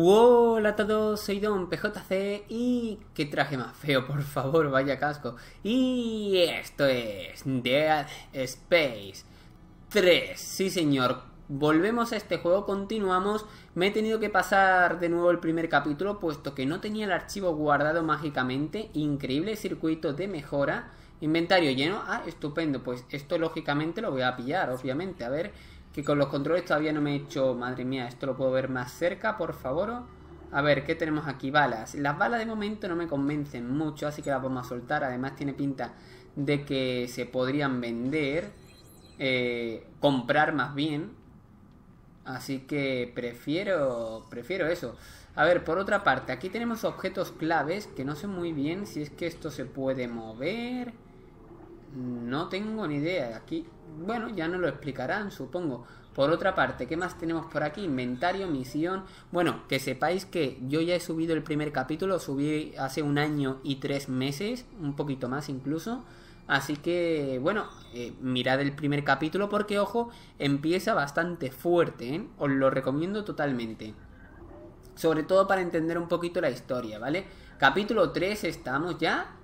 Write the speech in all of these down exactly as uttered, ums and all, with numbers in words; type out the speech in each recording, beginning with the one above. Hola a todos, soy Don P J C y qué traje más feo, por favor, vaya casco. Y esto es Dead Space tres, sí señor, volvemos a este juego, continuamos. Me he tenido que pasar de nuevo el primer capítulo puesto que no tenía el archivo guardado mágicamente. Increíble, circuito de mejora, inventario lleno, ah, estupendo, pues esto lógicamente lo voy a pillar, obviamente, a ver... Que con los controles todavía no me he hecho... Madre mía, esto lo puedo ver más cerca, por favor. A ver, ¿qué tenemos aquí? Balas. Las balas de momento no me convencen mucho, así que las vamos a soltar. Además tiene pinta de que se podrían vender. Eh, comprar más bien. Así que prefiero... Prefiero eso. A ver, por otra parte, aquí tenemos objetos claves que no sé muy bien si es que esto se puede mover... No tengo ni idea. Aquí, bueno, ya nos lo explicarán, supongo. Por otra parte, ¿qué más tenemos por aquí? Inventario, misión... Bueno, que sepáis que yo ya he subido el primer capítulo. Subí hace un año y tres meses, un poquito más incluso. Así que, bueno, eh, mirad el primer capítulo porque, ojo, empieza bastante fuerte, ¿eh? Os lo recomiendo totalmente. Sobre todo para entender un poquito la historia, ¿vale? Capítulo tres, estamos ya...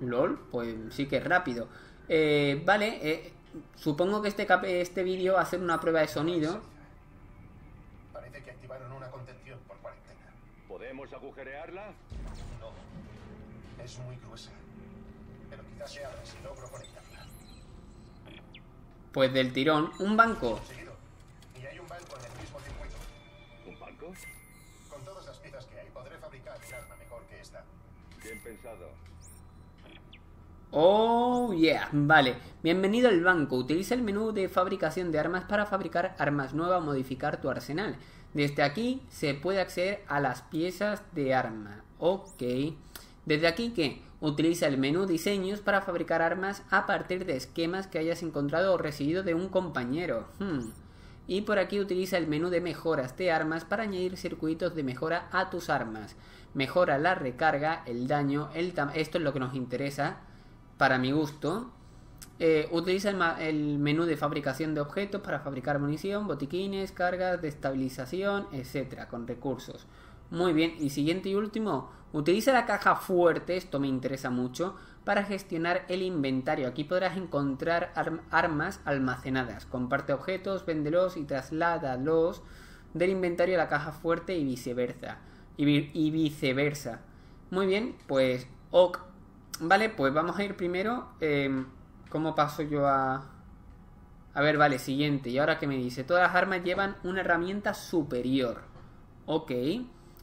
LOL, pues sí que es rápido. Eh, vale, eh, supongo que este, este vídeo va a ser una prueba de sonido. Parece que activaron una contención por cuarentena. ¿Podemos agujerearla? No, es muy gruesa. Pero quizás se abra si logro conectarla. Pues del tirón, un banco. Y hay un banco en el mismo circuito. ¿Un banco? Con todas las piezas que hay, podré fabricar un arma mejor que esta. Bien pensado. Oh yeah, vale. Bienvenido al banco. Utiliza el menú de fabricación de armas para fabricar armas nuevas o modificar tu arsenal. Desde aquí se puede acceder a las piezas de arma. Ok. Desde aquí, ¿qué? Utiliza el menú diseños para fabricar armas a partir de esquemas que hayas encontrado o recibido de un compañero. Hmm. Y por aquí utiliza el menú de mejoras de armas para añadir circuitos de mejora a tus armas. Mejora la recarga, el daño, el tamaño... Esto es lo que nos interesa, para mi gusto. Eh, utiliza el, el menú de fabricación de objetos para fabricar munición, botiquines, cargas de estabilización, etcétera, con recursos. Muy bien, y siguiente y último, utiliza la caja fuerte, esto me interesa mucho, para gestionar el inventario. Aquí podrás encontrar arm- armas almacenadas. Comparte objetos, véndelos y trasládalos del inventario a la caja fuerte y viceversa. Y, vi- y viceversa. Muy bien, pues ok. Vale, pues vamos a ir primero... Eh, ¿Cómo paso yo a...? A ver, vale, siguiente. ¿Y ahora qué me dice? Todas las armas llevan una herramienta superior. Ok.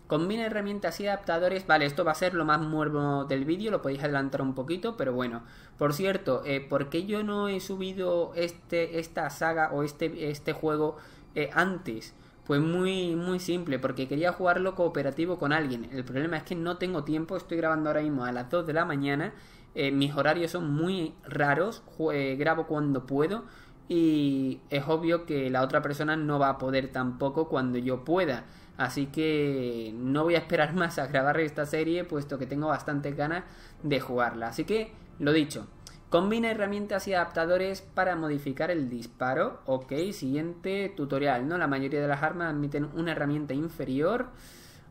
Combina herramientas y adaptadores. Vale, esto va a ser lo más muervo del vídeo. Lo podéis adelantar un poquito, pero bueno. Por cierto, eh, ¿por qué yo no he subido este, esta saga o este, este juego eh, antes? Pues muy, muy simple, porque quería jugarlo cooperativo con alguien. El problema es que no tengo tiempo, estoy grabando ahora mismo a las dos de la mañana. Eh, mis horarios son muy raros, eh, grabo cuando puedo. Y es obvio que la otra persona no va a poder tampoco cuando yo pueda. Así que no voy a esperar más a grabar esta serie, puesto que tengo bastantes ganas de jugarla. Así que, lo dicho. Combina herramientas y adaptadores para modificar el disparo. Ok, siguiente tutorial, ¿no? La mayoría de las armas admiten una herramienta inferior.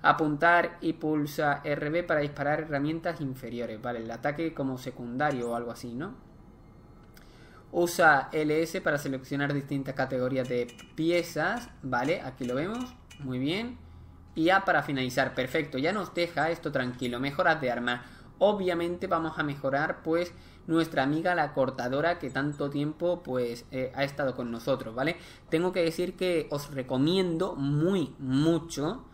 Apuntar y pulsa R B para disparar herramientas inferiores. Vale, el ataque como secundario o algo así, ¿no? Usa L S para seleccionar distintas categorías de piezas. Vale, aquí lo vemos. Muy bien. Y A para finalizar. Perfecto, ya nos deja esto tranquilo. Mejoras de armas. Obviamente vamos a mejorar, pues... Nuestra amiga la cortadora que tanto tiempo pues eh, ha estado con nosotros, ¿vale? Tengo que decir que os recomiendo muy mucho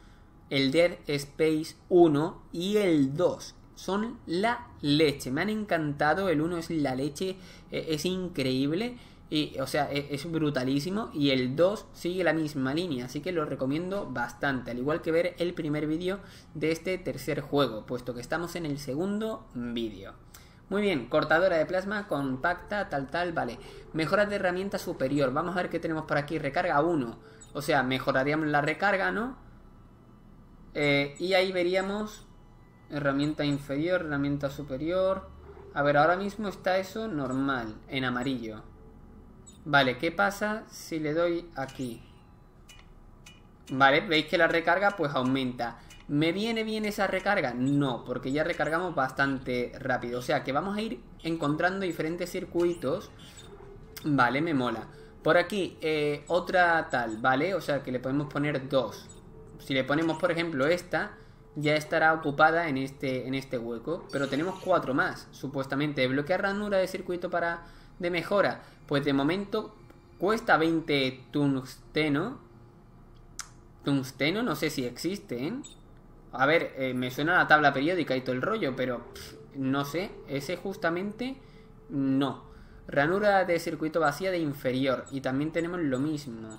el Dead Space uno y el dos. Son la leche, me han encantado, el uno es la leche, eh, es increíble, y, o sea, es, es brutalísimo. Y el dos sigue la misma línea, así que lo recomiendo bastante. Al igual que ver el primer vídeo de este tercer juego, puesto que estamos en el segundo vídeo. Muy bien, cortadora de plasma, compacta, tal, tal, vale. Mejoras de herramienta superior. Vamos a ver qué tenemos por aquí. Recarga uno. O sea, mejoraríamos la recarga, ¿no? Eh, y ahí veríamos herramienta inferior, herramienta superior. A ver, ahora mismo está eso normal, en amarillo. Vale, ¿qué pasa si le doy aquí? Vale, veis que la recarga pues aumenta. ¿Me viene bien esa recarga? No, porque ya recargamos bastante rápido. O sea que vamos a ir encontrando diferentes circuitos. Vale, me mola. Por aquí, eh, otra tal, ¿vale? O sea que le podemos poner dos. Si le ponemos, por ejemplo, esta, ya estará ocupada en este, en este hueco. Pero tenemos cuatro más, supuestamente. Bloquear ranura de circuito para de mejora. Pues de momento cuesta veinte tungsteno. Tungsteno, no sé si existen. A ver, eh, me suena la tabla periódica y todo el rollo, pero pff, no sé. Ese justamente no. Ranura de circuito vacía de inferior. Y también tenemos lo mismo.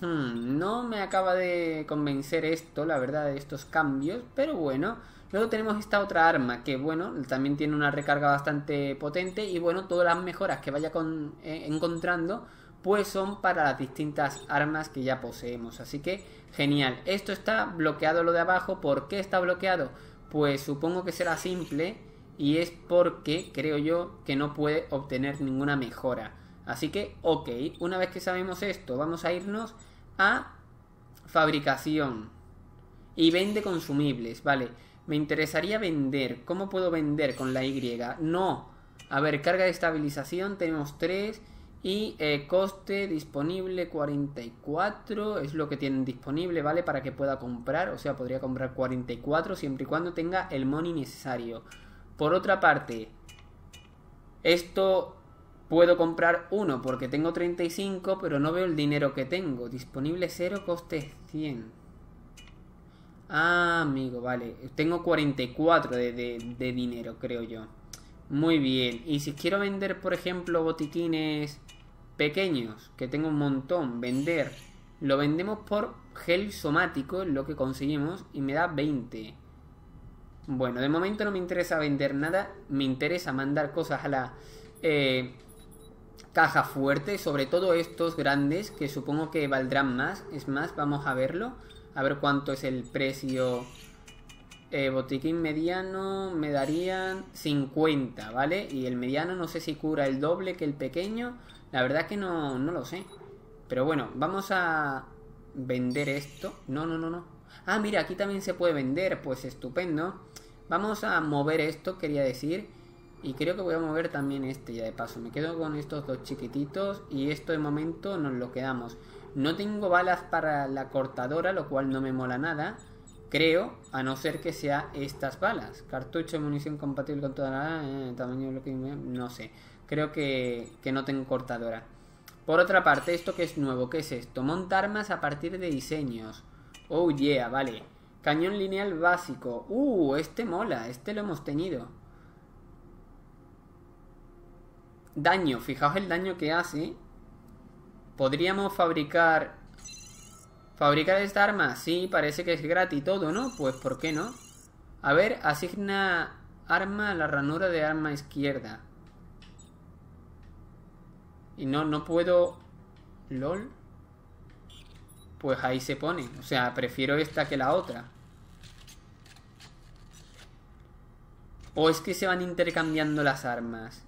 Hmm, no me acaba de convencer esto, la verdad, de estos cambios. Pero bueno. Luego tenemos esta otra arma que, bueno, también tiene una recarga bastante potente. Y bueno, todas las mejoras que vaya con, eh, encontrando, pues son para las distintas armas que ya poseemos. Así que, genial. Esto está bloqueado, lo de abajo. ¿Por qué está bloqueado? Pues supongo que será simple. Y es porque, creo yo, que no puede obtener ninguna mejora. Así que, ok, una vez que sabemos esto, vamos a irnos a fabricación. Y vende consumibles, vale. Me interesaría vender. ¿Cómo puedo vender con la Y? No. A ver, carga de estabilización, tenemos tres. Y eh, coste disponible cuarenta y cuatro, es lo que tienen disponible, ¿vale? Para que pueda comprar, o sea, podría comprar cuarenta y cuatro siempre y cuando tenga el money necesario. Por otra parte, esto puedo comprar uno porque tengo treinta y cinco, pero no veo el dinero que tengo. Disponible cero, coste cien. Ah, amigo, vale. Tengo cuarenta y cuatro de, de, de dinero, creo yo. Muy bien. Y si quiero vender, por ejemplo, botiquines pequeños, que tengo un montón, vender. Lo vendemos por gel somático, lo que conseguimos, y me da veinte. Bueno, de momento no me interesa vender nada. Me interesa mandar cosas a la eh, caja fuerte. Sobre todo estos grandes, que supongo que valdrán más. Es más, vamos a verlo. A ver cuánto es el precio. Eh, botiquín mediano me darían cincuenta, ¿vale? Y el mediano no sé si cura el doble que el pequeño. La verdad que no, no lo sé. Pero bueno, vamos a vender esto. No, no, no, no. Ah, mira, aquí también se puede vender. Pues estupendo. Vamos a mover esto, quería decir. Y creo que voy a mover también este ya de paso. Me quedo con estos dos chiquititos. Y esto de momento nos lo quedamos. No tengo balas para la cortadora, lo cual no me mola nada. Creo, a no ser que sea estas balas. Cartucho, munición compatible con toda la... Eh, tamaño de lo que... No sé. Creo que, que no tengo cortadora. Por otra parte, esto que es nuevo. ¿Qué es esto? Monta armas a partir de diseños. Oh yeah, vale. Cañón lineal básico. Uh, este mola, este lo hemos tenido. Daño, fijaos el daño que hace. Podríamos fabricar... ¿Fabricar esta arma? Sí, parece que es gratis todo, ¿no? Pues ¿por qué no? A ver, asigna arma a la ranura de arma izquierda. Y no, no puedo... ¿Lol? Pues ahí se pone. O sea, prefiero esta que la otra. ¿O es que se van intercambiando las armas?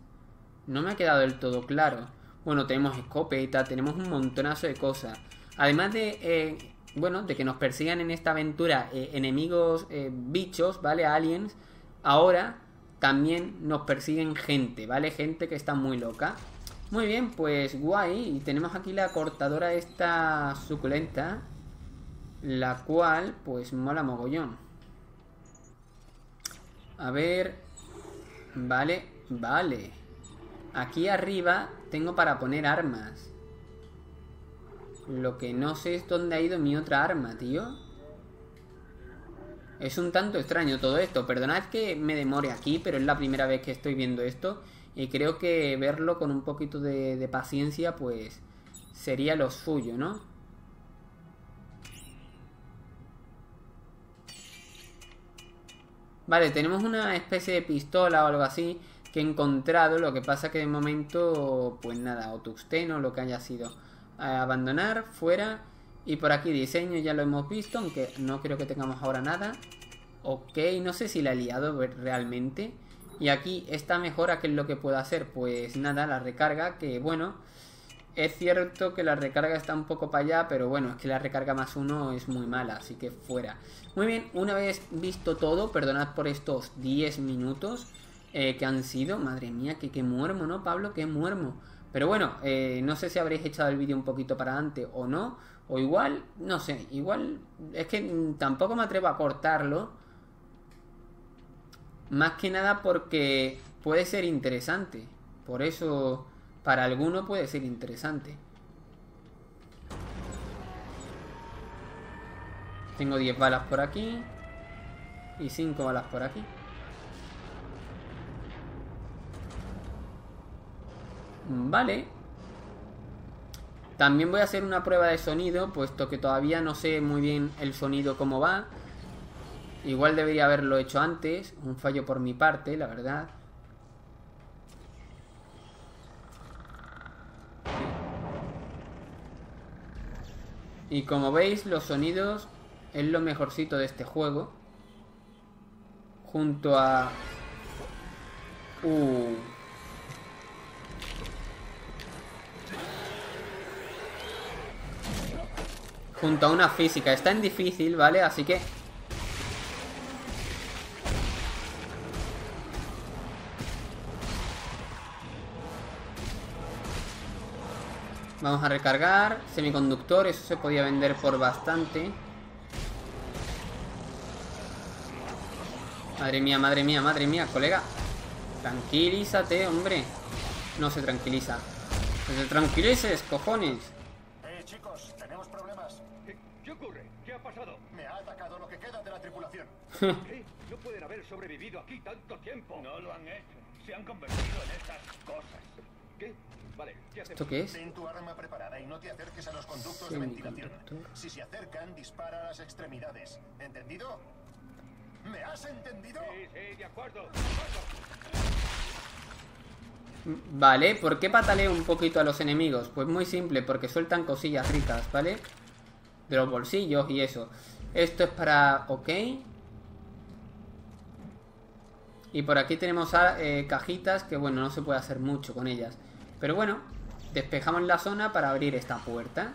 No me ha quedado del todo claro. Bueno, tenemos escopeta, tenemos un montonazo de cosas. Además de, eh, bueno, de que nos persigan en esta aventura eh, enemigos, eh, bichos, ¿vale? Aliens. Ahora también nos persiguen gente, ¿vale? Gente que está muy loca. Muy bien, pues guay. Y tenemos aquí la cortadora esta suculenta, la cual, pues, mola mogollón. A ver. Vale, vale. Aquí arriba tengo para poner armas. Lo que no sé es dónde ha ido mi otra arma, tío. Es un tanto extraño todo esto. Perdonad que me demore aquí, pero es la primera vez que estoy viendo esto. Y creo que verlo con un poquito de, de paciencia, pues, sería lo suyo, ¿no? Vale, tenemos una especie de pistola o algo así que he encontrado. Lo que pasa que de momento, pues nada, o tuxteno, lo que haya sido. Abandonar, fuera. Y por aquí diseño, ya lo hemos visto, aunque no creo que tengamos ahora nada. Ok, no sé si la he liado realmente. Y aquí esta mejora, ¿qué es lo que puedo hacer? Pues nada, la recarga, que bueno, Es cierto que la recarga está un poco para allá, pero bueno, es que la recarga más uno es muy mala, así que fuera. Muy bien, una vez visto todo, perdonad por estos diez minutos eh, que han sido. Madre mía, que, que muermo, ¿no, Pablo? Que muermo. Pero bueno, eh, no sé si habréis echado el vídeo un poquito para adelante o no. O igual, no sé, igual es que tampoco me atrevo a cortarlo. Más que nada porque puede ser interesante. Por eso, para alguno puede ser interesante. Tengo diez balas por aquí. Y cinco balas por aquí. Vale. También voy a hacer una prueba de sonido, puesto que todavía no sé muy bien el sonido cómo va. Igual debería haberlo hecho antes. Un fallo por mi parte, la verdad. Y como veis, los sonidos es lo mejorcito de este juego. Junto a... Uh... Junto a una física. Está en difícil, ¿vale? Así que... Vamos a recargar. Semiconductor, eso se podía vender por bastante. Madre mía, madre mía, madre mía, colega. Tranquilízate, hombre. No se tranquiliza. No te tranquilices, cojones. Eh, chicos, tenemos problemas. ¿Qué ocurre? ¿Qué ha pasado? Me ha atacado lo que queda de la tripulación. ¿Qué? No pueden haber sobrevivido aquí tanto tiempo. No lo han hecho. Se han convertido en estas cosas. ¿Qué? Vale, ¿qué hacemos? ¿Esto qué es? Ten tu arma preparada y no te acerques a los conductos de ventilación. Si se acercan, dispara a las extremidades. ¿Entendido? ¿Me has entendido? Sí, sí, de acuerdo, de acuerdo. Vale, ¿por qué pataleo un poquito a los enemigos? Pues muy simple, porque sueltan cosillas ricas, ¿vale? De los bolsillos y eso. Esto es para... ok. Y por aquí tenemos eh, cajitas que, bueno, no se puede hacer mucho con ellas. Pero bueno, despejamos la zona para abrir esta puerta.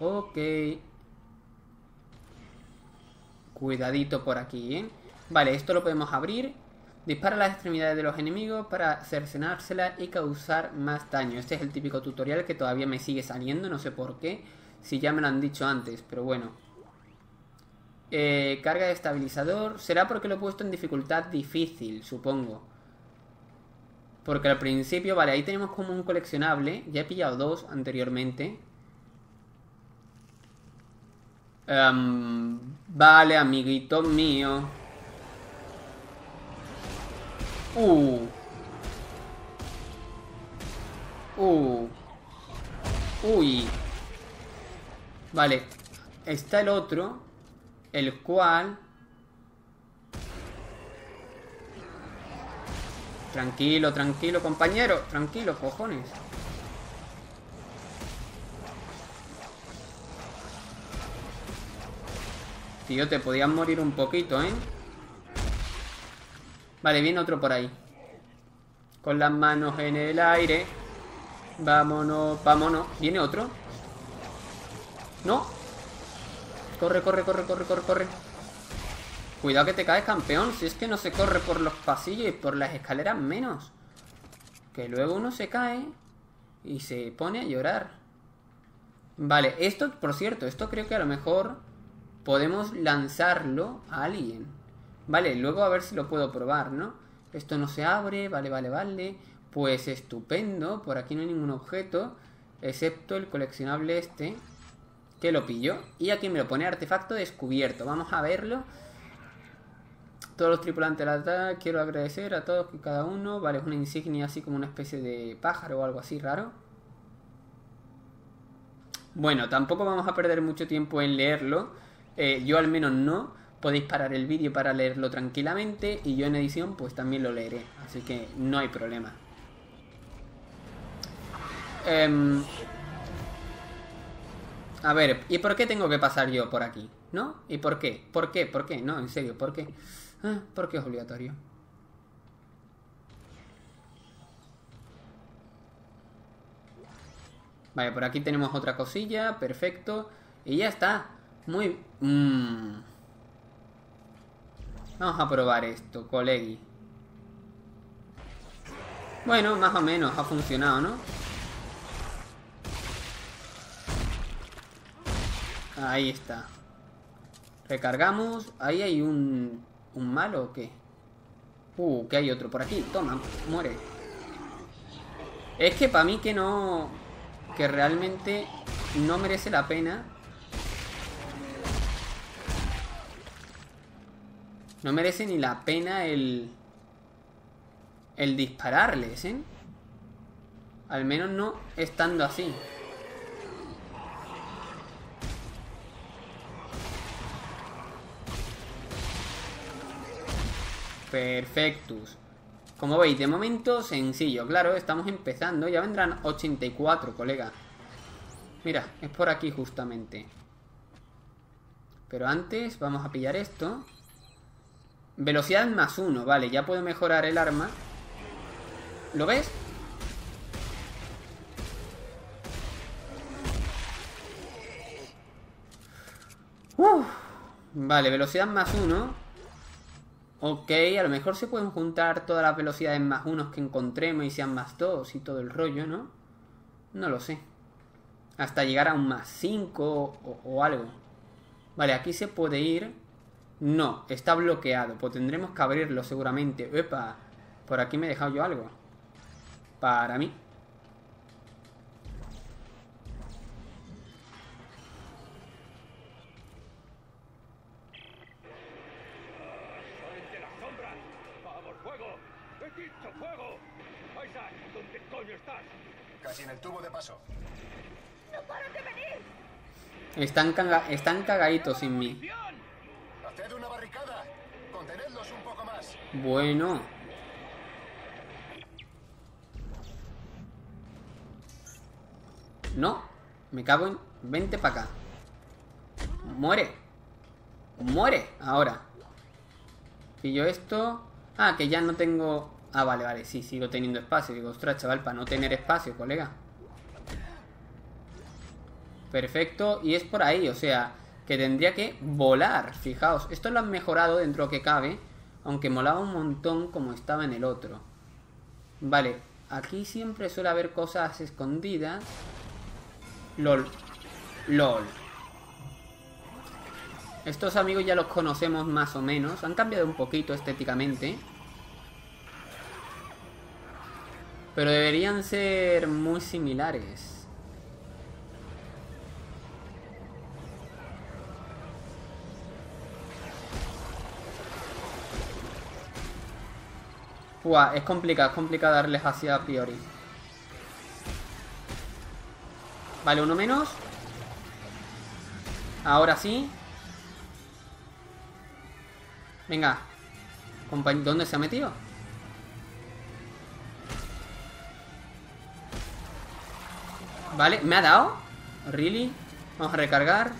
Ok. Cuidadito por aquí, ¿eh? Vale, esto lo podemos abrir. Dispara las extremidades de los enemigos para cercenársela y causar más daño. Este es el típico tutorial que todavía me sigue saliendo, no sé por qué. Si ya me lo han dicho antes, pero bueno. Eh, carga de estabilizador. Será porque lo he puesto en dificultad difícil, supongo. Porque al principio, vale, ahí tenemos como un coleccionable. Ya he pillado dos anteriormente. Um, vale, amiguito mío. Uh. Uh. Uy. Vale. Está el otro. El cual... Tranquilo, tranquilo, compañero. Tranquilo, cojones. Tío, te podías morir un poquito, ¿eh? Vale, viene otro por ahí. Con las manos en el aire. Vámonos, vámonos. ¿Viene otro? No. Corre, corre, corre, corre, corre, corre. Cuidado que te caes, campeón. Si es que no se corre por los pasillos y por las escaleras menos. Que luego uno se cae y se pone a llorar. Vale, esto, por cierto, esto creo que a lo mejor podemos lanzarlo a alguien. Vale, luego a ver si lo puedo probar, ¿no? Esto no se abre, vale, vale, vale. Pues estupendo, por aquí no hay ningún objeto, excepto el coleccionable este. Que lo pillo. Y aquí me lo pone artefacto descubierto. Vamos a verlo. Todos los tripulantes de la D A D. Quiero agradecer a todos y cada uno. Vale, es una insignia así como una especie de pájaro o algo así raro. Bueno, tampoco vamos a perder mucho tiempo en leerlo. Eh, yo al menos no. Podéis parar el vídeo para leerlo tranquilamente. Y yo en edición pues también lo leeré. Así que no hay problema. Eh... A ver, ¿y por qué tengo que pasar yo por aquí? ¿No? ¿Y por qué? ¿Por qué? ¿Por qué? No, en serio, ¿por qué? Ah, ¿por qué es obligatorio? Vale, por aquí tenemos otra cosilla. Perfecto. Y ya está. Muy... Mm. Vamos a probar esto, colegi. Bueno, más o menos ha funcionado, ¿no? Ahí está. Recargamos. Ahí hay un... ¿Un malo o qué? Uh, que hay otro por aquí. Toma, muere. Es que para mí que no... Que realmente no merece la pena. No merece ni la pena el... El dispararles, ¿eh? Al menos no estando así. Perfectus. Como veis, de momento sencillo. Claro, estamos empezando. Ya vendrán ochenta y cuatro, colega. Mira, es por aquí justamente. Pero antes vamos a pillar esto. Velocidad más uno. Vale, ya puedo mejorar el arma. ¿Lo ves? Uf. Vale, velocidad más uno. Ok, a lo mejor se pueden juntar todas las velocidades más unos que encontremos y sean más dos y todo el rollo, ¿no? No lo sé. Hasta llegar a un más cinco o, o algo. Vale, aquí se puede ir. No, está bloqueado. Pues tendremos que abrirlo seguramente. ¡Epa! Por aquí me he dejado yo algo. Para mí. Están, caga están cagaditos sin mí. Haced una barricada. Contenedlos un poco más. Bueno. No. Me cago en... Vente para acá. Muere. Muere. Ahora. Pillo esto. Ah, que ya no tengo... Ah, vale, vale. Sí, sigo teniendo espacio. Digo, ostras, chaval, para no tener espacio, colega. Perfecto, y es por ahí, o sea, que tendría que volar, fijaos. Esto lo han mejorado dentro de lo que cabe, aunque molaba un montón como estaba en el otro. Vale, aquí siempre suele haber cosas escondidas. LOL. LOL. Estos amigos ya los conocemos más o menos. Han cambiado un poquito estéticamente. Pero deberían ser muy similares. Uah, es complicado, es complicado darles así a priori. Vale, uno menos. Ahora sí. Venga. Compañ- ¿Dónde se ha metido? Vale, ¿me ha dado? ¿Really? Vamos a recargar.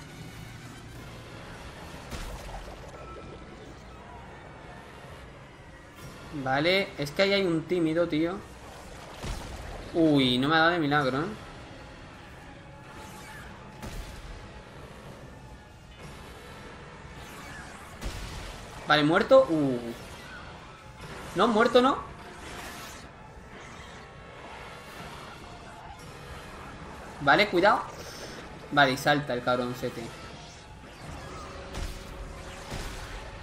Vale, es que ahí hay un tímido, tío. Uy, no me ha dado de milagro, ¿eh? Vale, muerto. Uh. No, muerto no. Vale, cuidado. Vale, y salta el cabroncete.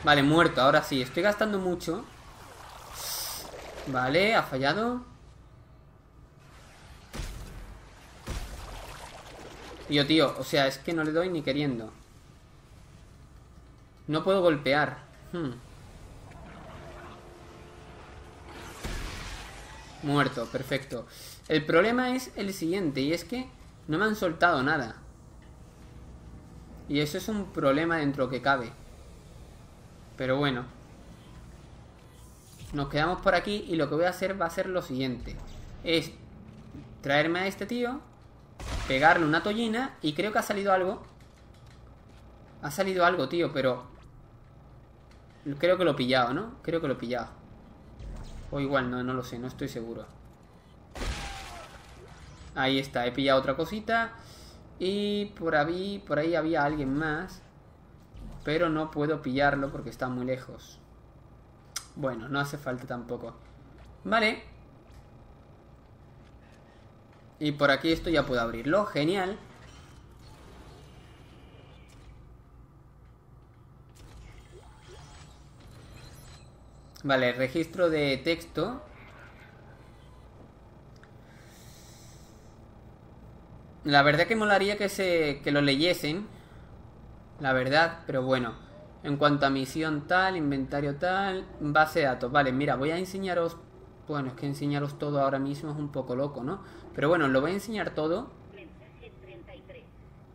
Vale, muerto, ahora sí. Estoy gastando mucho. Vale, ha fallado. Tío, tío, o sea, es que no le doy ni queriendo. No puedo golpear. hmm. Muerto, perfecto. El problema es el siguiente, y es que no me han soltado nada. Y eso es un problema dentro que cabe. Pero bueno, nos quedamos por aquí y lo que voy a hacer va a ser lo siguiente. Es traerme a este tío, pegarle una tollina y creo que ha salido algo. Ha salido algo, tío, pero... Creo que lo he pillado, ¿no? Creo que lo he pillado. O igual, no, no lo sé, no estoy seguro. Ahí está, he pillado otra cosita. Y por ahí, por ahí había alguien más, pero no puedo pillarlo porque está muy lejos. Bueno, no hace falta tampoco. Vale. Y por aquí esto ya puedo abrirlo. Genial. Vale, registro de texto. La verdad que molaría que se que lo leyesen, la verdad, pero bueno. En cuanto a misión tal, inventario tal, base de datos. Vale, mira, voy a enseñaros... Bueno, es que enseñaros todo ahora mismo es un poco loco, ¿no? Pero bueno, lo voy a enseñar todo.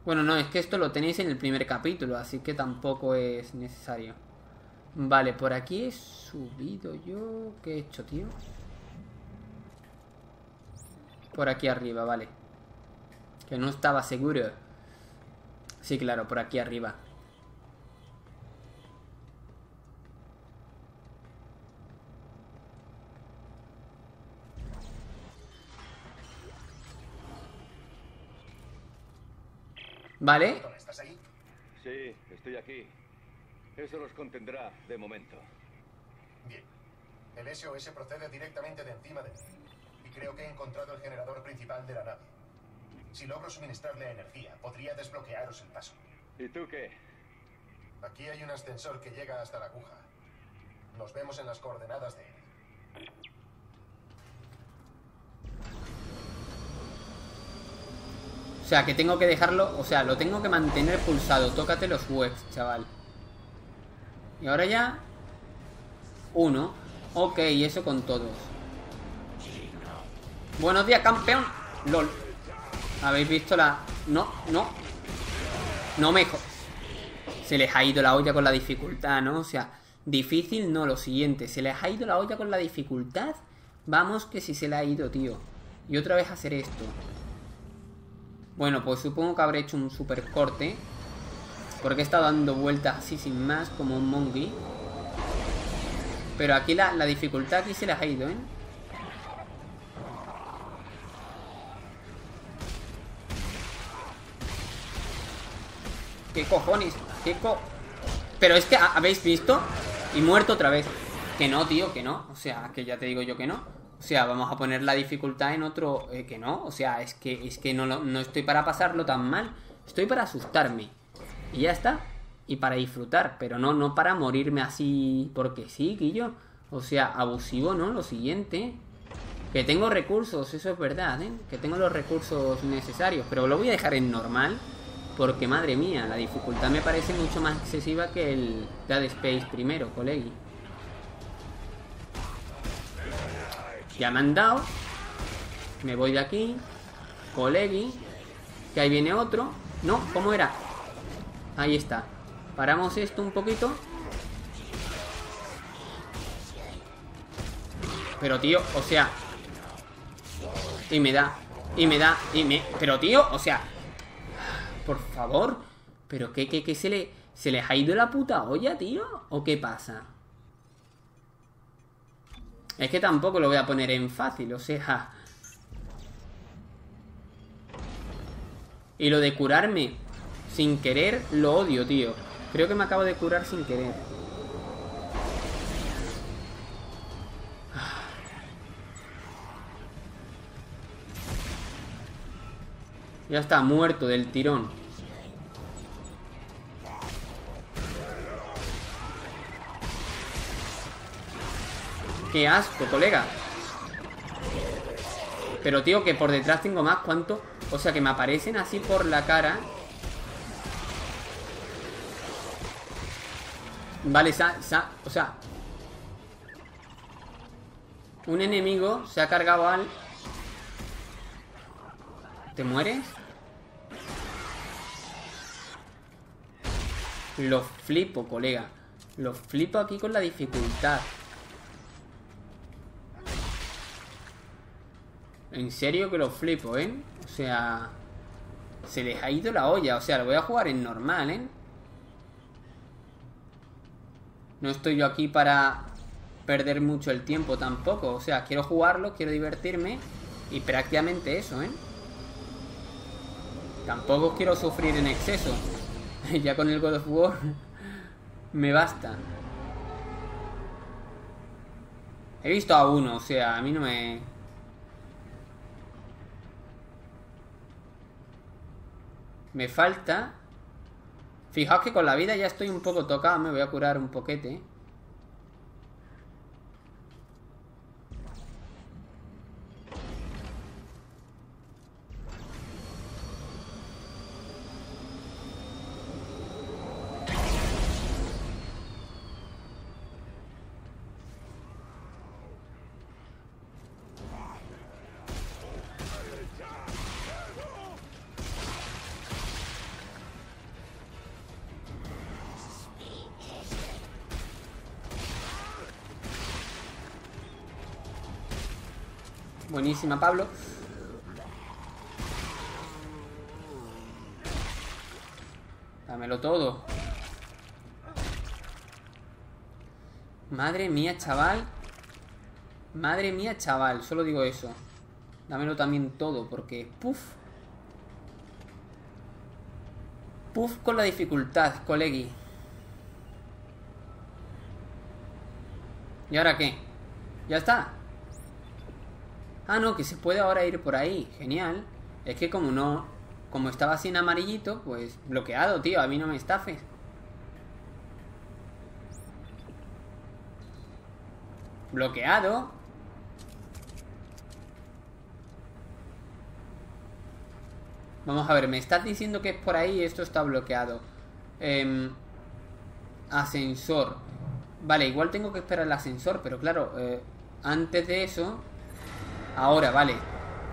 Bueno, no, es que esto lo tenéis en el primer capítulo, así que tampoco es necesario. Vale, por aquí he subido yo... ¿Qué he hecho, tío? Por aquí arriba, vale. Que no estaba seguro. Sí, claro, por aquí arriba. Vale. ¿Estás ahí? Sí, estoy aquí. Eso los contendrá de momento. Bien. El S O S procede directamente de encima de mí. Y creo que he encontrado el generador principal de la nave. Si logro suministrarle energía, podría desbloquearos el paso. ¿Y tú qué? Aquí hay un ascensor que llega hasta la aguja. Nos vemos en las coordenadas de él. O sea, que tengo que dejarlo... O sea, lo tengo que mantener pulsado. Tócate los webs, chaval. Y ahora ya... Uno. Ok, eso con todos. Buenos días, campeón. LOL. ¿Habéis visto la...? No, no. No me... Se les ha ido la olla con la dificultad, ¿no? O sea, difícil no, lo siguiente. Se les ha ido la olla con la dificultad. Vamos que si se le ha ido, tío. Y otra vez hacer esto. Bueno, pues supongo que habré hecho un super corte, porque he estado dando vueltas así sin más, como un monkey. Pero aquí la, la dificultad aquí se les ha ido, ¿eh? ¿Qué cojones? ¿Qué co...? Pero es que, ¿habéis visto? Y muerto otra vez. Que no, tío, que no. O sea, que ya te digo yo que no. O sea, vamos a poner la dificultad en otro... Eh, que no, o sea, es que, es que no, no estoy para pasarlo tan mal. Estoy para asustarme. Y ya está. Y para disfrutar. Pero no, no para morirme así... Porque sí, Guillo. O sea, abusivo, ¿no? Lo siguiente. Que tengo recursos, eso es verdad, ¿eh? Que tengo los recursos necesarios. Pero lo voy a dejar en normal. Porque, madre mía, la dificultad me parece mucho más excesiva que el Dead Space primero, colegui. Ya me han dado. Me voy de aquí. Colegui. Que ahí viene otro. No, ¿cómo era? Ahí está. Paramos esto un poquito. Pero, tío, o sea... Y me da, y me da, y me... Pero, tío, o sea... Por favor, pero qué, qué, qué se le se les ha ido la puta olla, tío, o qué pasa. Es que tampoco lo voy a poner en fácil, o sea. Y lo de curarme sin querer lo odio, tío. Creo que me acabo de curar sin querer. Ya está, muerto del tirón. ¡Qué asco, colega! Pero, tío, que por detrás tengo más. ¿Cuánto? O sea, que me aparecen así por la cara. Vale, sa... sa o sea... Un enemigo se ha cargado al... ¿Te mueres? Lo flipo, colega. Lo flipo aquí con la dificultad. En serio que lo flipo, ¿eh? O sea... Se les ha ido la olla. O sea, lo voy a jugar en normal, ¿eh? No estoy yo aquí para perder mucho el tiempo tampoco. O sea, quiero jugarlo, quiero divertirme. Y prácticamente eso, ¿eh? Tampoco quiero sufrir en exceso. Ya con el God of War me basta. He visto a uno, o sea, a mí no me... Me falta... Fijaos que con la vida ya estoy un poco tocado. Me voy a curar un poquete. Buenísima, Pablo. Dámelo todo. Madre mía, chaval. Madre mía, chaval. Solo digo eso. Dámelo también todo, porque... Puf. Puf con la dificultad, colegui. ¿Y ahora qué? ¿Ya está? Ah, no, que se puede ahora ir por ahí. Genial. Es que como no... Como estaba así en amarillito, pues bloqueado, tío. A mí no me estafes. Bloqueado. Vamos a ver, me estás diciendo que es por ahí y esto está bloqueado. Eh, ascensor. Vale, igual tengo que esperar el ascensor, pero claro, eh, antes de eso... Ahora, vale.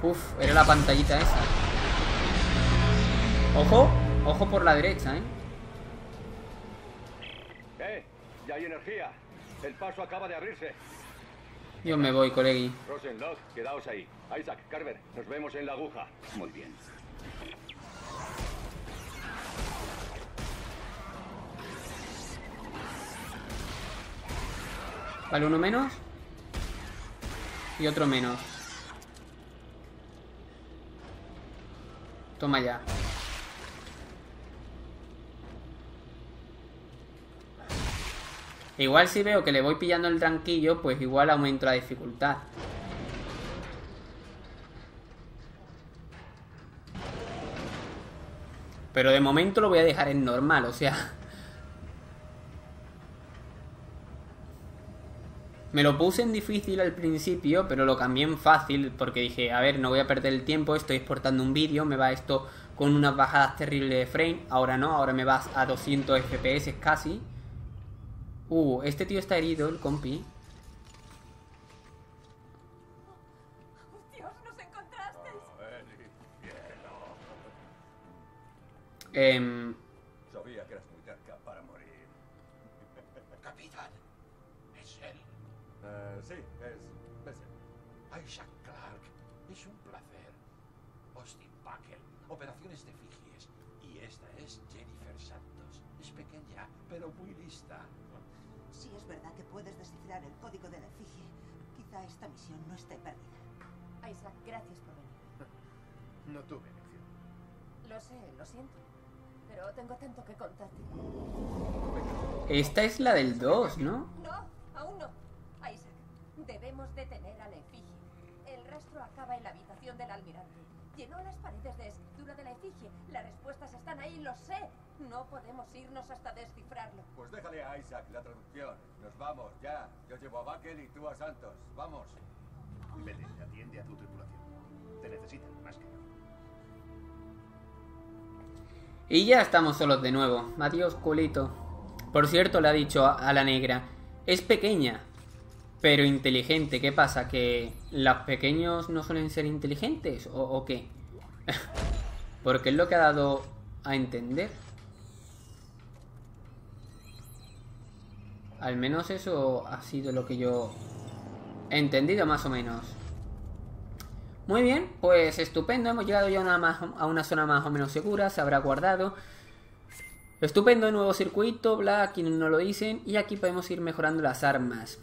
Uf, era la pantallita esa. Ojo, ojo por la derecha, ¿eh? Eh, ya hay energía. El paso acaba de abrirse. Yo me voy, colegui. Rosenlock, quedaos ahí. Isaac, Carver, nos vemos en la aguja. Muy bien. Vale, uno menos. Y otro menos. Toma ya. Igual si veo que le voy pillando el tranquillo, pues igual aumento la dificultad. Pero de momento lo voy a dejar en normal, o sea... Me lo puse en difícil al principio, pero lo cambié en fácil porque dije, a ver, no voy a perder el tiempo, estoy exportando un vídeo, me va esto con unas bajadas terribles de frame, ahora no, ahora me vas a doscientos F P S casi. Uh, este tío está herido, el compi. Dios, nos encontrasteis. Eh... Sabía que eras muy cerca para morir. Capitán. Uh, sí, es, es. Isaac Clark, es un placer. Austin Backel, operaciones de Figies. Y esta es Jennifer Santos. Es pequeña, pero muy lista. Si es verdad que puedes descifrar el código de la efigie, quizá esta misión no esté perdida. Isaac, gracias por venir. No tuve elección. Lo sé, lo siento. Pero tengo tanto que contarte. Esta es la del dos, ¿no? No, aún no. Isaac, debemos detener a la efigie. El rastro acaba en la habitación del almirante. Llenó las paredes de escritura de la efigie. Las respuestas están ahí, lo sé. No podemos irnos hasta descifrarlo. Pues déjale a Isaac la traducción. Nos vamos, ya. Yo llevo a Backel y tú a Santos. Vamos. Vete, atiende a tu tripulación. Te necesitan más que yo. Y ya estamos solos de nuevo. Adiós, culito. Por cierto, le ha dicho a la negra. Es pequeña. Pero inteligente, ¿qué pasa? ¿Que los pequeños no suelen ser inteligentes? ¿O, o qué? Porque es lo que ha dado a entender. Al menos eso ha sido lo que yo he entendido, más o menos. Muy bien, pues estupendo. Hemos llegado ya a una, más, a una zona más o menos segura. Se habrá guardado. Estupendo, nuevo circuito, bla, aquí no lo dicen. Y aquí podemos ir mejorando las armas.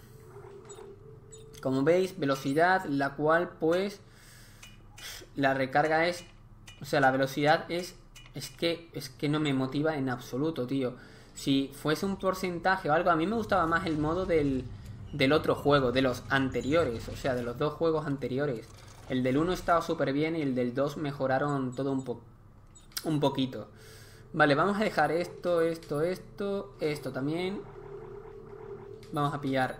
Como veis, velocidad, la cual pues la recarga es... O sea, la velocidad es es que, es que no me motiva en absoluto, tío. Si fuese un porcentaje o algo, a mí me gustaba más el modo del, del otro juego, de los anteriores, o sea, de los dos juegos anteriores. El del uno estaba súper bien y el del dos mejoraron todo un, po un poquito. Vale, vamos a dejar esto, esto, esto, esto también. Vamos a pillar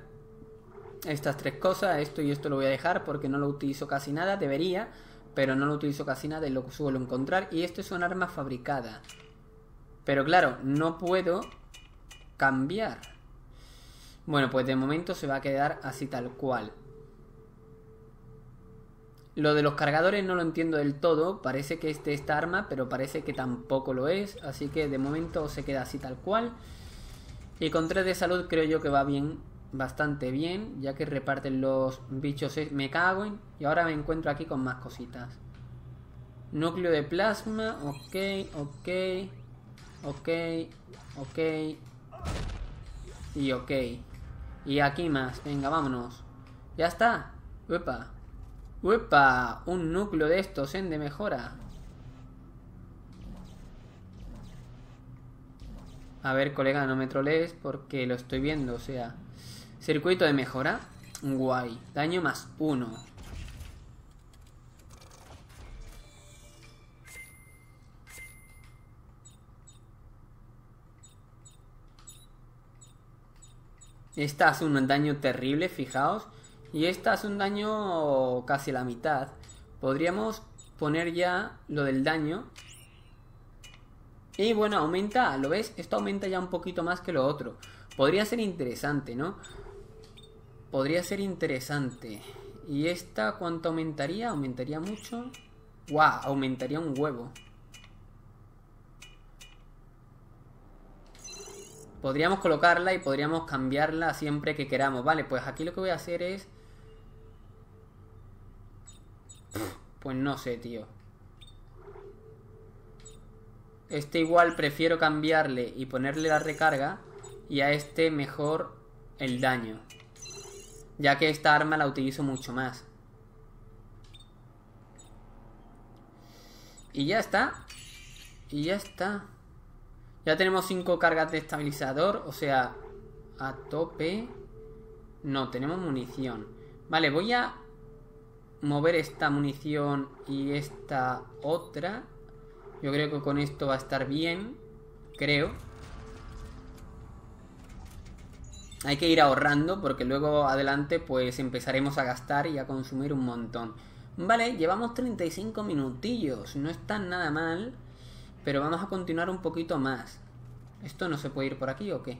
estas tres cosas, esto y esto lo voy a dejar porque no lo utilizo casi nada, debería, pero no lo utilizo casi nada y lo suelo encontrar. Y esto es un arma fabricada. Pero claro, no puedo cambiar. Bueno, pues de momento se va a quedar así tal cual. Lo de los cargadores no lo entiendo del todo. Parece que es de esta arma, pero parece que tampoco lo es. Así que de momento se queda así tal cual. Y con tres de salud creo yo que va bien, bastante bien, ya que reparten los bichos. Me cago en... Y ahora me encuentro aquí con más cositas. Núcleo de plasma, ok, ok... Ok, ok y ok. Y aquí más, venga, vámonos. Ya está, uepa. Uepa, un núcleo de estos, en de mejora. A ver, colega, no me trolees porque lo estoy viendo, o sea. Circuito de mejora, guay. Daño más uno. Esta hace un daño terrible, fijaos. Y esta hace un daño casi la mitad. Podríamos poner ya lo del daño. Y bueno, aumenta, ¿lo ves? Esto aumenta ya un poquito más que lo otro. Podría ser interesante, ¿no? Podría ser interesante. ¿Y esta cuánto aumentaría? ¿Aumentaría mucho? ¡Guau! Aumentaría un huevo. Podríamos colocarla y podríamos cambiarla siempre que queramos. Vale, pues aquí lo que voy a hacer es... Pues no sé, tío. Este igual prefiero cambiarle y ponerle la recarga. Y a este mejor el daño. Ya que esta arma la utilizo mucho más. Y ya está. Y ya está. Ya tenemos cinco cargas de estabilizador, o sea, a tope. No, tenemos munición. Vale, voy a mover esta munición y esta otra. Yo creo que con esto va a estar bien, creo. Hay que ir ahorrando porque luego adelante pues empezaremos a gastar y a consumir un montón. Vale, llevamos treinta y cinco minutillos, no está nada mal. Pero vamos a continuar un poquito más. ¿Esto no se puede ir por aquí o qué?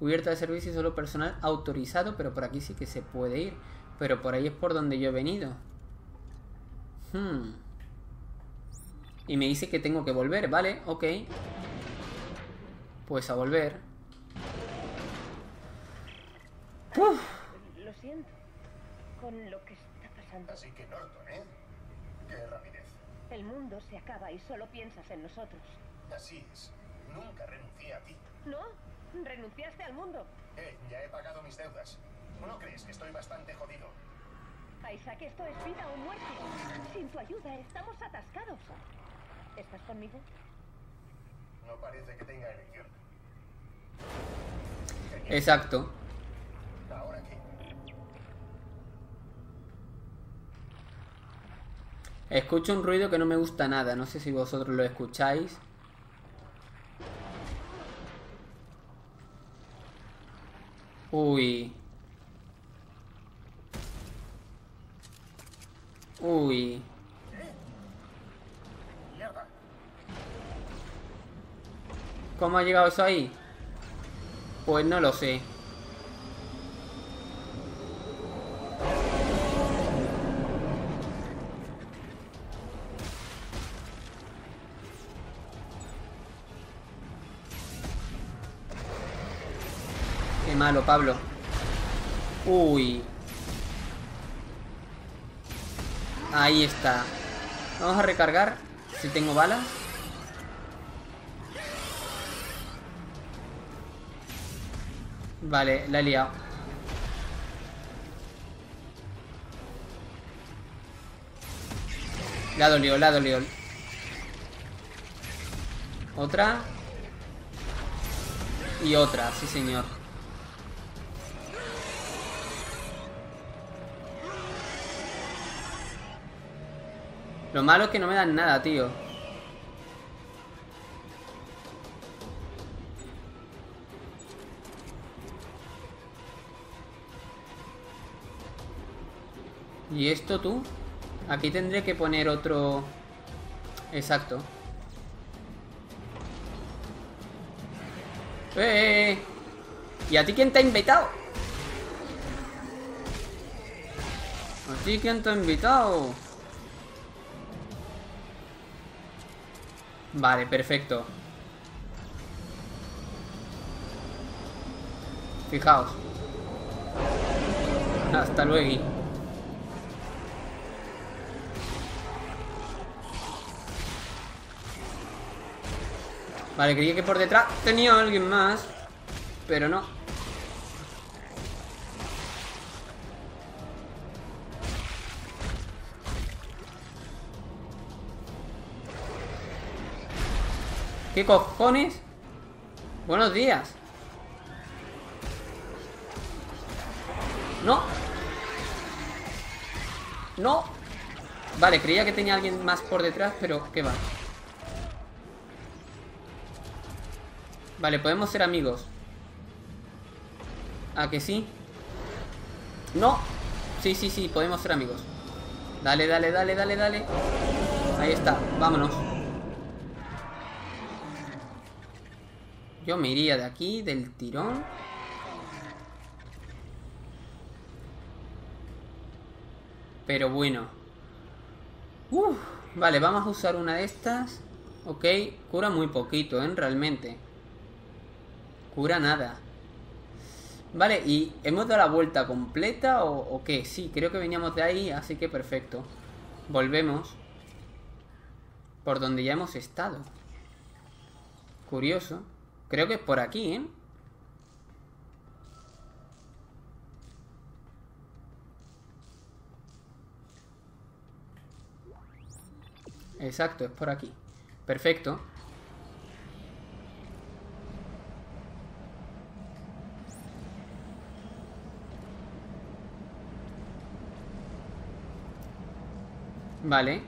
Cubierta de servicio y solo personal autorizado, pero por aquí sí que se puede ir. Pero por ahí es por donde yo he venido. Hmm. Y me dice que tengo que volver, ¿vale? Ok. Pues a volver. Uf. Lo siento con lo que está pasando. Así que Norton, ¿eh? Qué rapidez. El mundo se acaba y solo piensas en nosotros. Así es. Nunca renuncié a ti. ¿No? ¿Renunciaste al mundo? Eh, ya he pagado mis deudas. ¿No crees que estoy bastante jodido? Isaac, esto es vida o muerte. Sin tu ayuda estamos atascados. ¿Estás conmigo? No parece que tenga elección. Exacto. ¿Ahora qué? Escucho un ruido que no me gusta nada. No sé si vosotros lo escucháis. Uy. Uy. ¿Cómo ha llegado eso ahí? Pues no lo sé. Malo, Pablo. Uy. Ahí está. Vamos a recargar. Si tengo balas. Vale, la he liado. La dolió, la dolió. Otra. Y otra, sí señor. Lo malo es que no me dan nada, tío. ¿Y esto tú? Aquí tendré que poner otro... Exacto. ¡Eh! ¿Y a ti quién te ha invitado? ¿A ti quién te ha invitado? Vale, perfecto. Fijaos. Hasta luego. Vale, creí que por detrás tenía alguien más, pero no. ¿Qué cojones? Buenos días. No. No. Vale, creía que tenía alguien más por detrás, pero qué va. Vale, podemos ser amigos. ¿A que sí? ¡No! Sí, sí, sí, podemos ser amigos. Dale, dale, dale, dale, dale. Ahí está, vámonos. Yo me iría de aquí, del tirón. Pero bueno. Uf, vale, vamos a usar una de estas. Ok, cura muy poquito, ¿eh? Realmente. Cura nada. Vale, ¿y hemos dado la vuelta completa o, o qué? Sí, creo que veníamos de ahí, así que perfecto. Volvemos. Por donde ya hemos estado. Curioso. Creo que es por aquí, ¿eh? Exacto, es por aquí. Perfecto. Vale.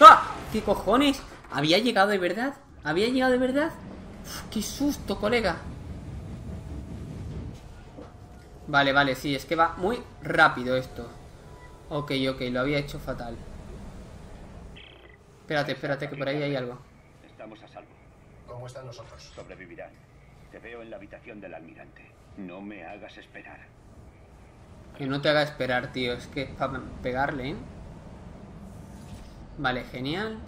¡Ah! ¿Qué cojones? ¿Había llegado de verdad? ¿Había llegado de verdad? Uf, ¡qué susto, colega! Vale, vale, sí, es que va muy rápido esto. Ok, ok, lo había hecho fatal. Espérate, espérate, que por ahí hay algo. Estamos a salvo. ¿Cómo están nosotros? Sobrevivirán. Te veo en la habitación del almirante. No me hagas esperar. Que no te haga esperar, tío. Es que es para pegarle, ¿eh? Vale, genial.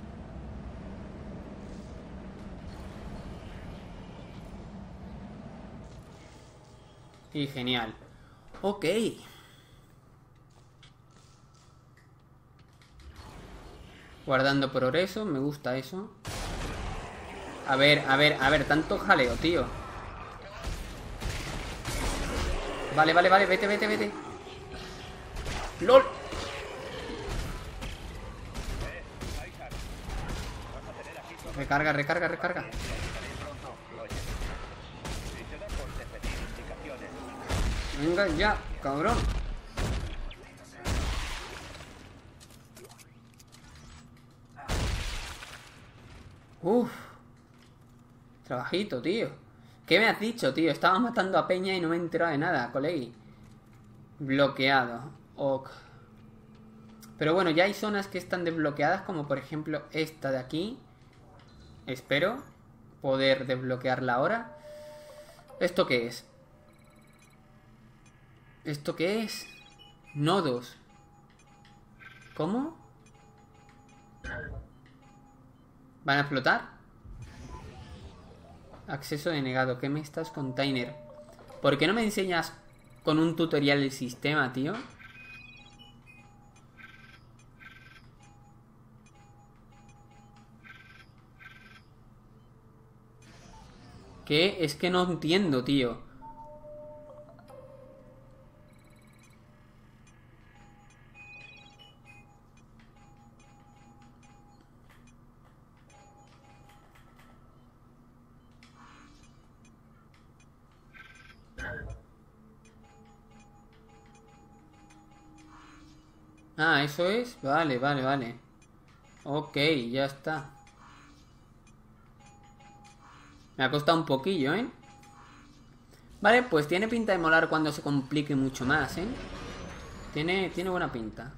Y genial. Ok. Guardando progreso. Me gusta eso. A ver, a ver, a ver. Tanto jaleo, tío. Vale, vale, vale, vete, vete, vete. ¡Lol! Recarga, recarga, recarga. Venga ya, cabrón. Uf. Trabajito, tío. ¿Qué me has dicho, tío? Estaba matando a peña y no me he enterado de nada, colegui. Bloqueado. Ok. Pero bueno, ya hay zonas que están desbloqueadas, como por ejemplo esta de aquí. Espero poder desbloquearla ahora. ¿Esto qué es? ¿Esto qué es? Nodos. ¿Cómo? ¿Van a explotar? Acceso denegado. ¿Qué me estás, container? ¿Por qué no me enseñas con un tutorial el sistema, tío? ¿Qué? Es que no entiendo, tío. Ah, eso es. Vale, vale, vale. Ok, ya está. Me ha costado un poquillo, ¿eh? Vale, pues tiene pinta de molar cuando se complique mucho más, ¿eh? Tiene, tiene buena pinta.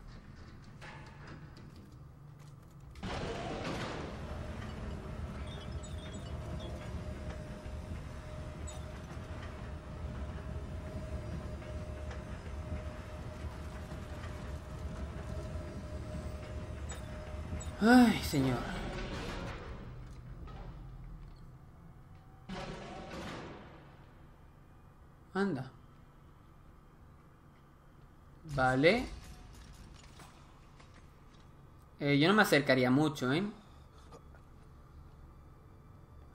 Ay, señor. Anda. Vale. Eh, yo no me acercaría mucho, ¿eh?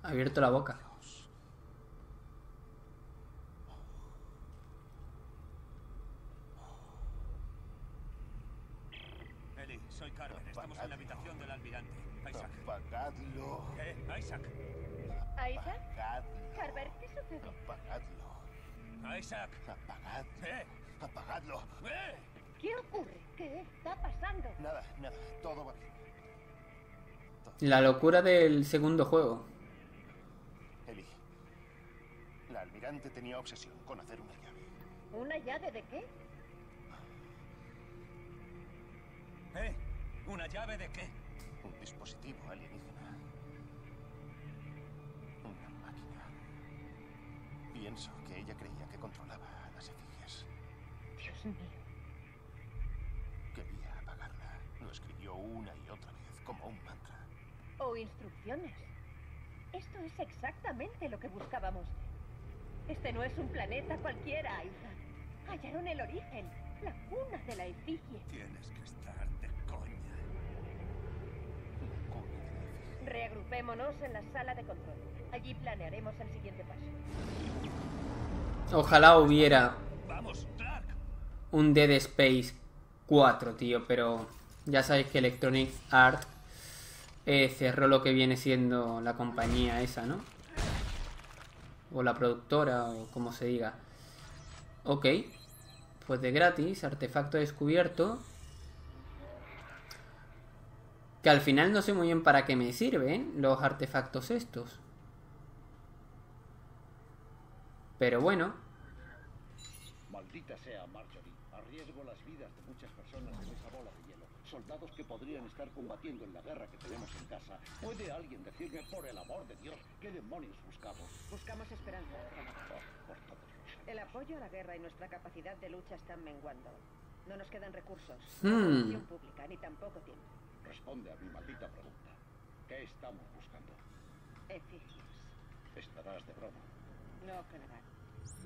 Ha abierto la boca. Eli, soy Carver. Estamos en la habitación del almirante. Isaac. Apagadlo. ¿Eh? Isaac. ¿Isaac? Carver, ¿qué sucede? Apagadlo. Isaac. Apagadlo. ¿Eh? Apagadlo. ¿Eh? ¿Qué ocurre? ¿Qué está pasando? Nada, nada. Todo va bien. La locura del segundo juego. Eli, la almirante tenía obsesión con hacer una llave. ¿Una llave de qué? ¿Eh? ¿Una llave de qué? Un dispositivo alienígena. Una máquina. Pienso que ella creía que controlaba a las efigies. Dios mío. Quería apagarla. Lo escribió una y otra vez como un mantra. O instrucciones. Esto es exactamente lo que buscábamos. Este no es un planeta cualquiera, Isaac. Hallaron el origen, la cuna de la efigie. Tienes que estar de coña. Reagrupémonos en la sala de control. Allí planearemos el siguiente paso. Ojalá hubiera un Dead Space cuatro, tío, pero ya sabéis que Electronic Arts eh, cerró lo que viene siendo la compañía esa, ¿no? O la productora, o como se diga. Ok, pues de gratis, artefacto descubierto. Que al final no sé muy bien para qué me sirven los artefactos estos. Pero bueno. Maldita sea Marjorie. Arriesgo las vidas de muchas personas en esa bola de hielo. Soldados que podrían estar combatiendo en la guerra que tenemos en casa. ¿Puede alguien decirme, por el amor de Dios, qué demonios buscamos? Buscamos esperanza. Oh, por todos los... El apoyo a la guerra y nuestra capacidad de lucha están menguando. No nos quedan recursos. Hmm. Ni atención pública, ni tampoco tiempo. Responde a mi maldita pregunta. ¿Qué estamos buscando? Efigies. ¿Estarás de broma? No, general.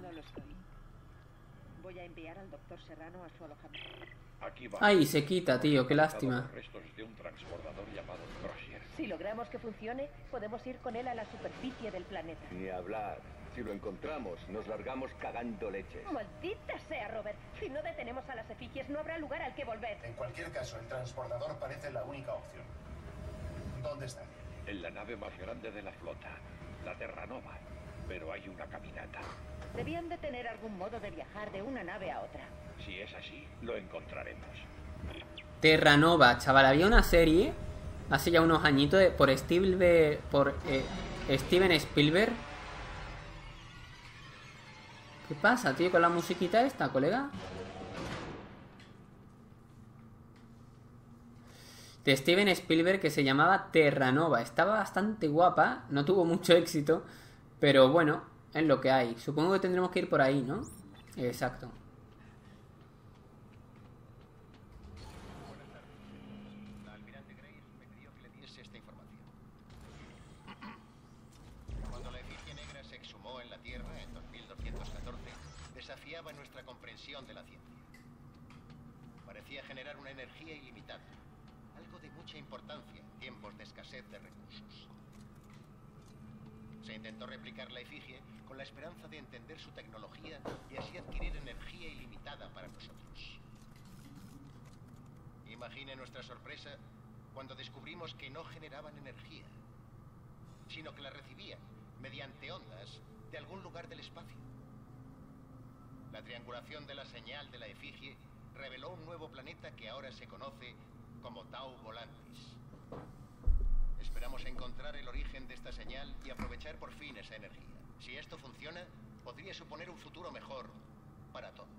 No lo estoy. Voy a enviar al doctor Serrano a su alojamiento. Aquí va. Ay, se quita, tío. Qué lástima. Restos de un transbordador llamado Crozier. Si logramos que funcione, podemos ir con él a la superficie del planeta. Ni hablar. Si lo encontramos, nos largamos cagando leches. ¡Maldita sea, Robert! Si no detenemos a las efigies, no habrá lugar al que volver. En cualquier caso, el transbordador parece la única opción. ¿Dónde está? En la nave más grande de la flota, la Terranova. Pero hay una caminata. Debían de tener algún modo de viajar de una nave a otra. Si es así, lo encontraremos. Terranova, chaval. Había una serie hace ya unos añitos de, por, Spielberg, por eh, Steven Spielberg. ¿Qué pasa, tío, con la musiquita esta, colega? De Steven Spielberg, que se llamaba Terranova. Estaba bastante guapa, no tuvo mucho éxito, pero bueno, es lo que hay. Supongo que tendremos que ir por ahí, ¿no? Exacto. Nuestra comprensión de la ciencia parecía generar una energía ilimitada, algo de mucha importancia en tiempos de escasez de recursos. Se intentó replicar la efigie con la esperanza de entender su tecnología y así adquirir energía ilimitada para nosotros. Imagine nuestra sorpresa cuando descubrimos que no generaban energía, sino que la recibían mediante ondas de algún lugar del espacio. La triangulación de la señal de la efigie reveló un nuevo planeta que ahora se conoce como Tau Volantis. Esperamos encontrar el origen de esta señal y aprovechar por fin esa energía. Si esto funciona, podría suponer un futuro mejor para todos.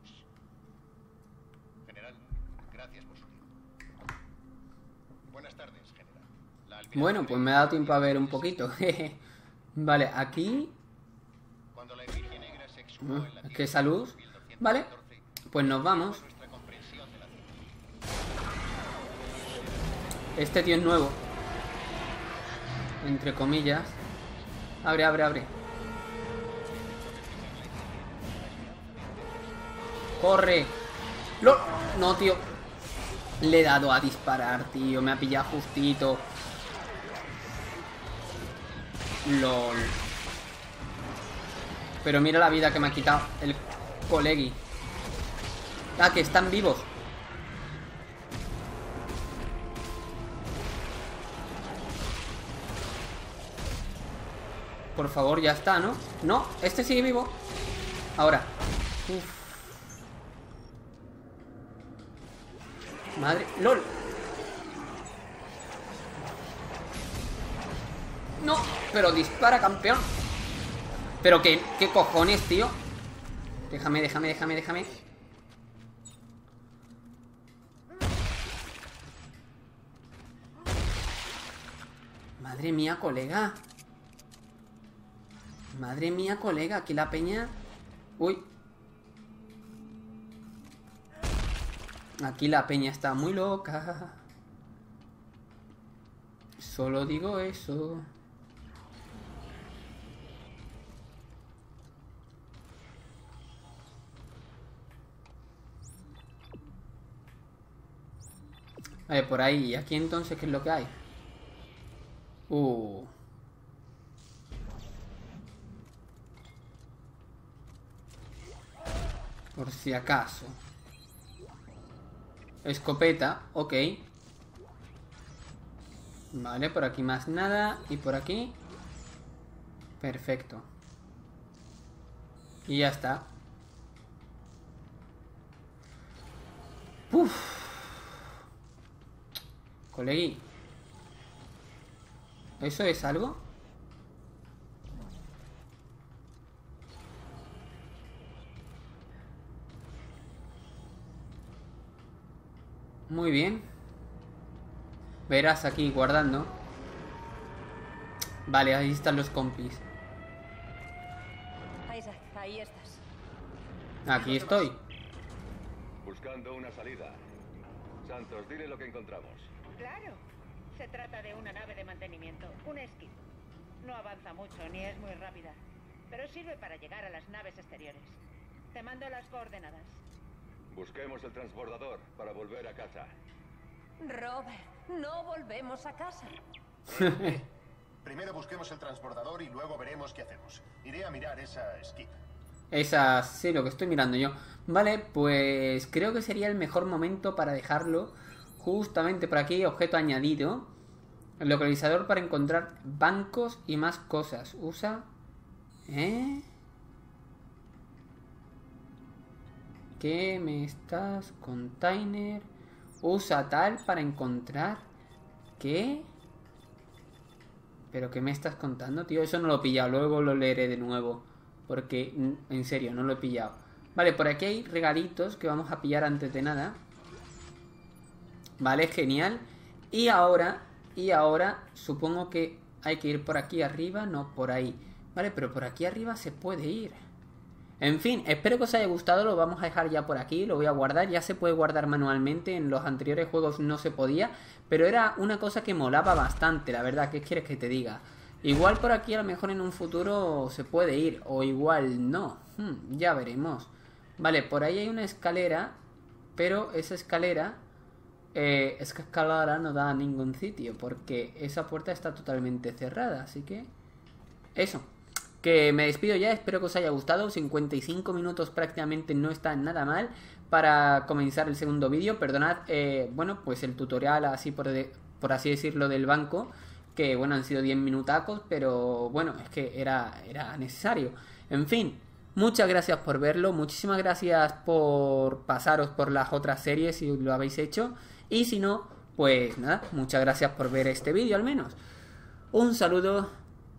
General, gracias por su tiempo. Buenas tardes, general. La bueno, pues me ha dado tiempo a ver un poquito. Vale, aquí... Cuando la Virgen Negra se exhumó en la tierra, ¿qué salud? Vale, pues nos vamos. Este tío es nuevo. Entre comillas. Abre, abre, abre. Corre. ¡Lol! No, tío. Le he dado a disparar, tío. Me ha pillado justito. Lol. Pero mira la vida que me ha quitado el colegui. Ah, que están vivos. Por favor, ya está, ¿no? No, este sigue vivo. Ahora. Uf. Madre... ¡Lol! No, pero dispara, campeón. Pero qué, qué cojones, tío. Déjame, déjame, déjame, déjame. Madre mía, colega. Madre mía, colega, aquí la peña... Uy. Aquí la peña está muy loca. Solo digo eso. A ver, por ahí. ¿Y aquí entonces qué es lo que hay? Uh... Por si acaso. Escopeta, ok. Vale, por aquí más nada. Y por aquí. Perfecto. Y ya está. Puf. Colegui. ¿Eso es algo? Muy bien. Verás aquí, guardando. Vale, ahí están los compis. Isaac, ahí estás. Aquí estoy. Buscando una salida. Santos, dile lo que encontramos. Claro. Se trata de una nave de mantenimiento, un esquí. No avanza mucho ni es muy rápida, pero sirve para llegar a las naves exteriores. Te mando las coordenadas. Busquemos el transbordador para volver a casa. Robert, no volvemos a casa. Primero busquemos el transbordador y luego veremos qué hacemos. Iré a mirar esa esquí. Esa, sí, lo que estoy mirando yo. Vale, pues creo que sería el mejor momento para dejarlo. Justamente por aquí, objeto añadido. El localizador para encontrar bancos y más cosas. Usa... ¿Eh? ¿Qué me estás? Container. Usa tal para encontrar. ¿Qué? ¿Pero qué me estás contando, tío? Eso no lo he pillado. Luego lo leeré de nuevo. Porque, en serio, no lo he pillado. Vale, por aquí hay regalitos que vamos a pillar antes de nada. Vale, genial. Y ahora, y ahora, supongo que hay que ir por aquí arriba. No, por ahí. Vale, pero por aquí arriba se puede ir. En fin, espero que os haya gustado, lo vamos a dejar ya por aquí, lo voy a guardar, ya se puede guardar manualmente, en los anteriores juegos no se podía, pero era una cosa que molaba bastante, la verdad, ¿qué quieres que te diga? Igual por aquí a lo mejor en un futuro se puede ir, o igual no, hmm, ya veremos. Vale, por ahí hay una escalera, pero esa escalera, eh, esa escalera no da a ningún sitio, porque esa puerta está totalmente cerrada, así que eso. Que me despido ya, espero que os haya gustado, cincuenta y cinco minutos prácticamente no está nada mal para comenzar el segundo vídeo, perdonad, eh, bueno, pues el tutorial así por, de, por así decirlo del banco, que bueno, han sido diez minutacos, pero bueno, es que era, era necesario, en fin, Muchas gracias por verlo, muchísimas gracias por pasaros por las otras series si lo habéis hecho. Y si no, pues nada, muchas gracias por ver este vídeo al menos. Un saludo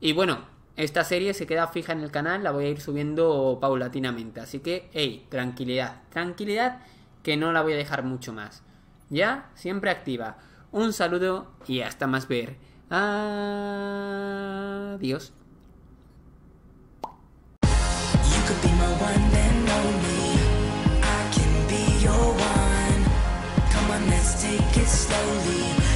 y bueno, esta serie se queda fija en el canal, la voy a ir subiendo paulatinamente. Así que, hey, tranquilidad, tranquilidad que no la voy a dejar mucho más. Ya, siempre activa. Un saludo y hasta más ver. Adiós. Could be my one and only, I can be your one. Come on, let's take it slowly.